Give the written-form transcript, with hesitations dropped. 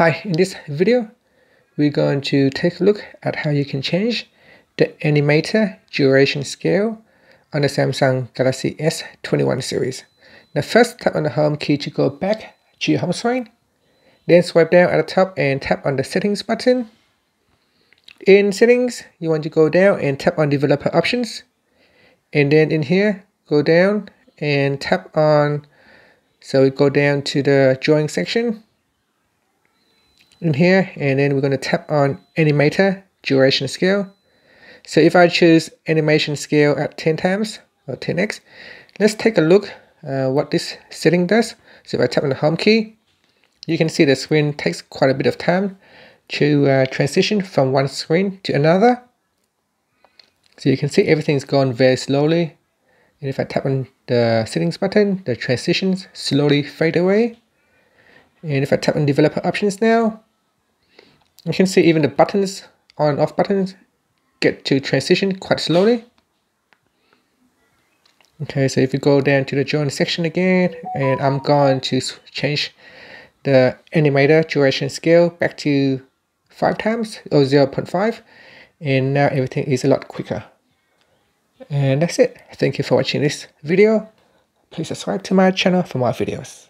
Hi, in this video, we're going to take a look at how you can change the animator duration scale on the Samsung Galaxy S21 series. Now first, tap on the home key to go back to your home screen. Then swipe down at the top and tap on the settings button. In settings, you want to go down and tap on developer options. And then in here, go down and tap on, so we go down to the drawing section. In here, and then we're going to tap on animator duration scale. So if I choose animation scale at 10 times or 10x, let's take a look what this setting does. So if I tap on the home key, you can see the screen takes quite a bit of time to transition from one screen to another. So you can see everything's gone very slowly. And if I tap on the settings button, the transitions slowly fade away. And if I tap on developer options now, you can see even the buttons, on and off buttons, get to transition quite slowly. Okay, so if you go down to the drawing section again, and I'm going to change the animator duration scale back to 5 times, or 0.5, and now everything is a lot quicker. And that's it. Thank you for watching this video. Please subscribe to my channel for more videos.